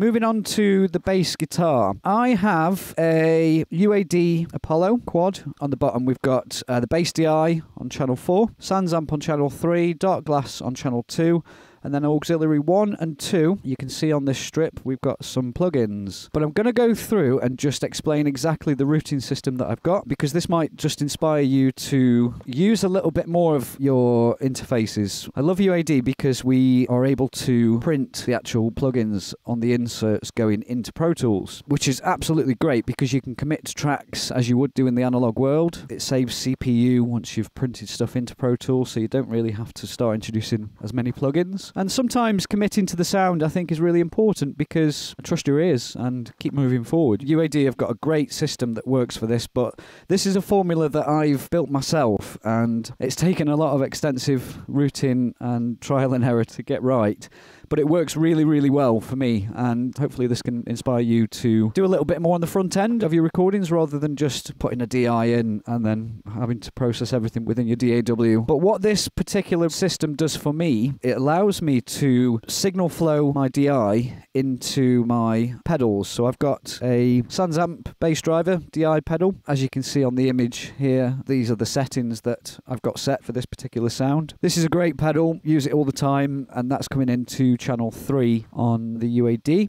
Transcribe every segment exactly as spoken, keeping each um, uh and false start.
Moving on to the bass guitar. I have a U A D Apollo quad. On the bottom we've got uh, the bass D I on channel four, SansAmp on channel three, Dark Glass on channel two, and then auxiliary one and two. You can see on this strip we've got some plugins. But I'm going to go through and just explain exactly the routing system that I've got, because this might just inspire you to use a little bit more of your interfaces. I love U A D because we are able to print the actual plugins on the inside. Inserts going into Pro Tools, which is absolutely great because you can commit to tracks as you would do in the analog world. It saves C P U once you've printed stuff into Pro Tools, so you don't really have to start introducing as many plugins. And sometimes committing to the sound I think is really important, because I trust your ears and keep moving forward. U A D have got a great system that works for this, but this is a formula that I've built myself, and it's taken a lot of extensive routing and trial and error to get right. But it works really, really well for me, and hopefully this can inspire you to do a little bit more on the front end of your recordings rather than just putting a D I in and then having to process everything within your D A W. But what this particular system does for me, it allows me to signal flow my D I into my pedals. So I've got a SansAmp bass driver D I pedal. As you can see on the image here, these are the settings that I've got set for this particular sound. This is a great pedal, use it all the time, and that's coming into channel three on the U A D.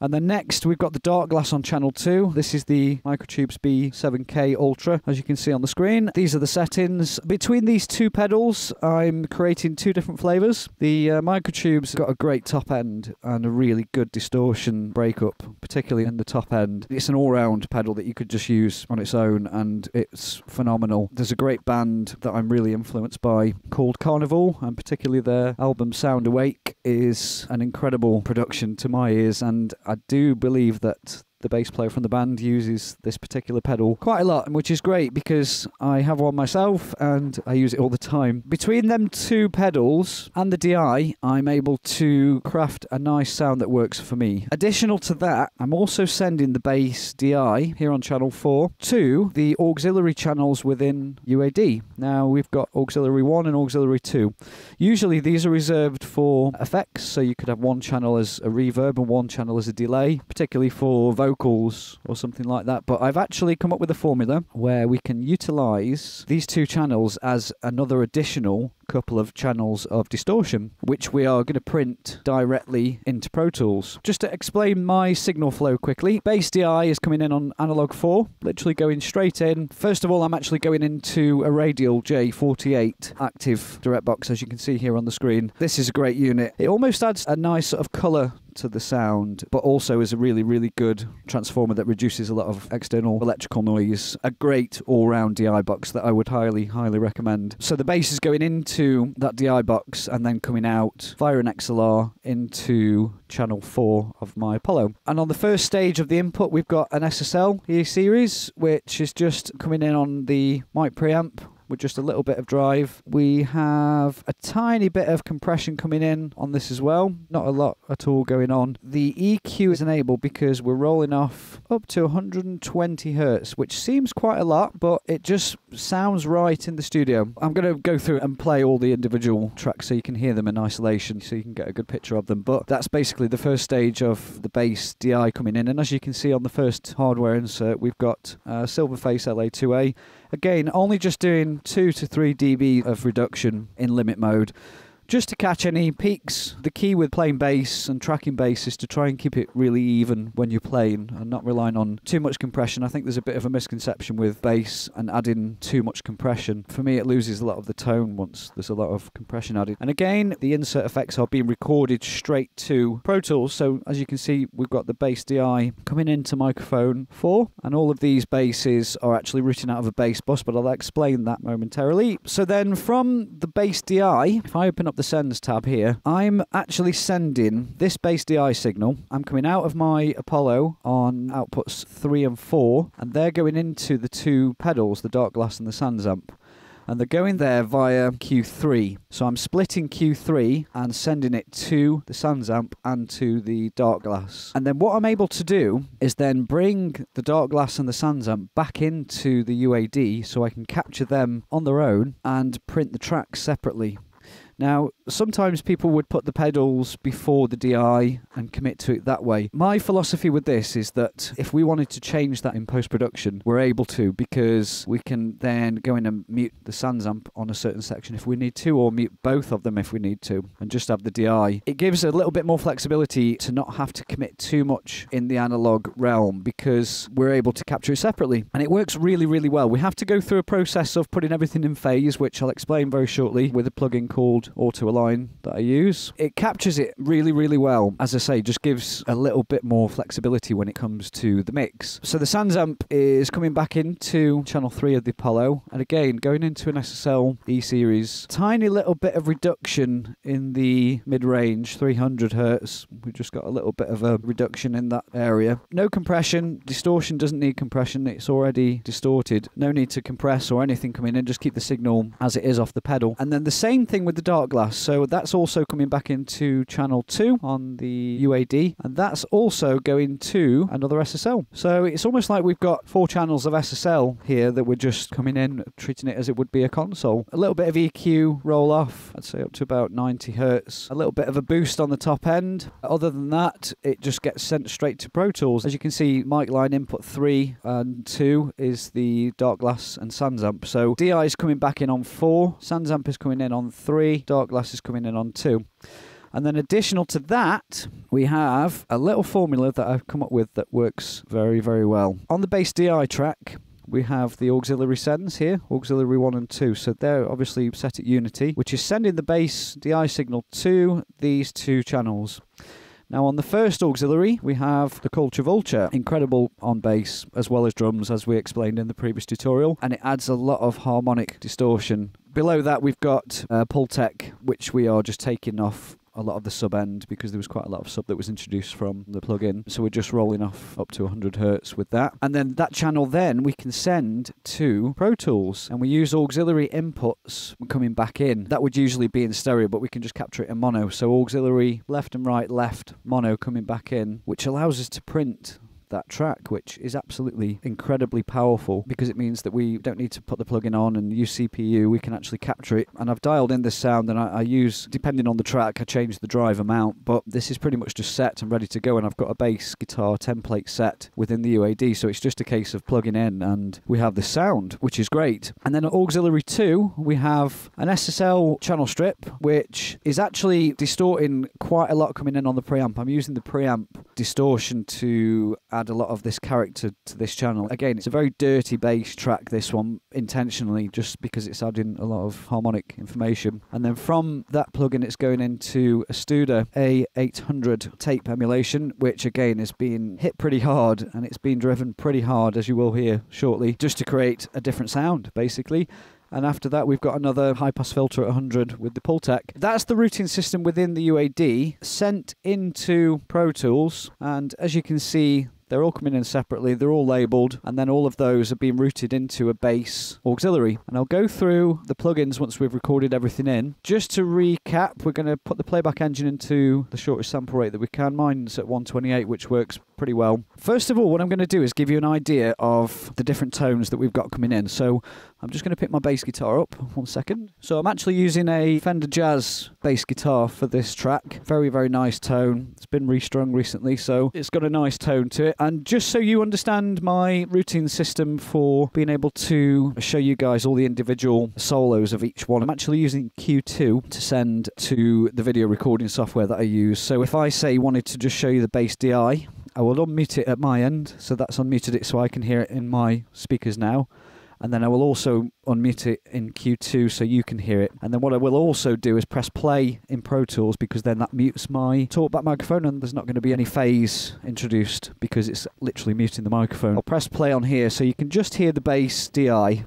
And then next we've got the Dark Glass on channel two. This is the Microtubes B seven K Ultra, as you can see on the screen. These are the settings. Between these two pedals I'm creating two different flavours. The uh, Microtubes got a great top end and a really good distortion breakup, particularly in the top end. It's an all-round pedal that you could just use on its own, and it's phenomenal. There's a great band that I'm really influenced by called Karnivool, and particularly their album Sound Awake is an incredible production to my ears, and I do believe that the bass player from the band uses this particular pedal quite a lot, which is great because I have one myself and I use it all the time. Between them two pedals and the D I, I'm able to craft a nice sound that works for me. Additional to that, I'm also sending the bass D I here on channel four to the auxiliary channels within U A D. Now we've got auxiliary one and auxiliary two. Usually these are reserved for effects, so you could have one channel as a reverb and one channel as a delay, particularly for vocals. vocals or something like that, but I've actually come up with a formula where we can utilize these two channels as another additional couple of channels of distortion, which we are going to print directly into Pro Tools. Just to explain my signal flow quickly, bass D I is coming in on analog four, literally going straight in. First of all, I'm actually going into a Radial J forty-eight active direct box, as you can see here on the screen. This is a great unit. It almost adds a nice sort of color to the sound, but also is a really, really good transformer that reduces a lot of external electrical noise. A great all-round D I box that I would highly, highly recommend. So the bass is going into to that D I box and then coming out via an X L R into channel four of my Apollo. And on the first stage of the input we've got an S S L E-series, which is just coming in on the mic preamp with just a little bit of drive. We have a tiny bit of compression coming in on this as well. Not a lot at all going on. The E Q is enabled because we're rolling off up to one hundred twenty hertz, which seems quite a lot, but it just sounds right in the studio. I'm going to go through and play all the individual tracks so you can hear them in isolation, so you can get a good picture of them. But that's basically the first stage of the bass D I coming in. And as you can see on the first hardware insert, we've got uh, Silverface L A two A. Again, only just doing two to three D B of reduction in limit mode, just to catch any peaks. The key with playing bass and tracking bass is to try and keep it really even when you're playing and not relying on too much compression. I think there's a bit of a misconception with bass and adding too much compression. For me, it loses a lot of the tone once there's a lot of compression added. And again, the insert effects are being recorded straight to Pro Tools. So as you can see, we've got the bass D I coming into microphone four, and all of these basses are actually routing out of a bass bus, but I'll explain that momentarily. So then from the bass D I, if I open up the sends tab here, I'm actually sending this bass D I signal. I'm coming out of my Apollo on outputs three and four, and they're going into the two pedals, the Dark Glass and the SansAmp, and they're going there via Q three. So I'm splitting Q three and sending it to the SansAmp and to the Dark Glass. And then what I'm able to do is then bring the Dark Glass and the SansAmp back into the U A D so I can capture them on their own and print the tracks separately. Now, sometimes people would put the pedals before the D I and commit to it that way. My philosophy with this is that if we wanted to change that in post-production, we're able to, because we can then go in and mute the SansAmp on a certain section if we need to, or mute both of them if we need to, and just have the D I. It gives a little bit more flexibility to not have to commit too much in the analog realm, because we're able to capture it separately. And it works really, really well. We have to go through a process of putting everything in phase, which I'll explain very shortly, with a plugin called Auto-align that I use. It captures it really, really well. As I say, just gives a little bit more flexibility when it comes to the mix. So the SansAmp is coming back into channel three of the Apollo, and again, going into an S S L E-series. Tiny little bit of reduction in the mid-range, three hundred hertz. We've just got a little bit of a reduction in that area. No compression. Distortion doesn't need compression. It's already distorted. No need to compress or anything coming in. Just keep the signal as it is off the pedal. And then the same thing with the Dark Glass. So that's also coming back into channel two on the U A D, and that's also going to another S S L. So it's almost like we've got four channels of S S L here that we're just coming in, treating it as it would be a console. A little bit of E Q roll off, I'd say up to about ninety hertz. A little bit of a boost on the top end. Other than that, it just gets sent straight to Pro Tools. As you can see, mic line input three and two is the Dark Glass and SansAmp. So D I is coming back in on four, SansAmp is coming in on three, Dark Glass is coming in on two. And then additional to that, we have a little formula that I've come up with that works very, very well. On the bass D I track, we have the auxiliary sends here, auxiliary one and two. So they're obviously set at unity, which is sending the bass D I signal to these two channels. Now on the first auxiliary, we have the Culture Vulture, incredible on bass as well as drums, as we explained in the previous tutorial, and it adds a lot of harmonic distortion. Below that, we've got uh, Pultec, which we are just taking off a lot of the sub end because there was quite a lot of sub that was introduced from the plugin. So we're just rolling off up to one hundred hertz with that. And then that channel then we can send to Pro Tools, and we use auxiliary inputs coming back in. That would usually be in stereo, but we can just capture it in mono. So auxiliary left and right, left, mono coming back in, which allows us to print that track, which is absolutely incredibly powerful because it means that we don't need to put the plugin on and use C P U. We can actually capture it. And I've dialed in this sound, and I, I use, depending on the track, I change the drive amount, but this is pretty much just set and ready to go. And I've got a bass guitar template set within the U A D, so it's just a case of plugging in and we have the sound, which is great. And then at auxiliary two, we have an S S L channel strip, which is actually distorting quite a lot coming in on the preamp. I'm using the preamp distortion to add a lot of this character to this channel. Again, it's a very dirty bass track, this one, intentionally, just because it's adding a lot of harmonic information. And then from that plugin, it's going into a Studer A eight hundred tape emulation, which again is being hit pretty hard, and it's being driven pretty hard, as you will hear shortly, just to create a different sound, basically. And after that, we've got another high-pass filter at one hundred with the Pultec. That's the routing system within the U A D, sent into Pro Tools, and as you can see, they're all coming in separately, they're all labelled, and then all of those are being routed into a bass auxiliary. And I'll go through the plugins once we've recorded everything in. Just to recap, we're going to put the playback engine into the shortest sample rate that we can. Mine's at one twenty-eight, which works pretty well. First of all, what I'm going to do is give you an idea of the different tones that we've got coming in. So I'm just going to pick my bass guitar up, one second. So I'm actually using a Fender Jazz bass guitar for this track. Very, very nice tone. It's been restrung recently, so it's got a nice tone to it. And just so you understand my routing system for being able to show you guys all the individual solos of each one, I'm actually using Q two to send to the video recording software that I use. So if I say wanted to just show you the bass D I, I will unmute it at my end. So that's unmuted it so I can hear it in my speakers now. And then I will also unmute it in Q two so you can hear it. And then what I will also do is press play in Pro Tools, because then that mutes my talkback microphone and there's not going to be any phase introduced because it's literally muting the microphone. I'll press play on here so you can just hear the bass D I.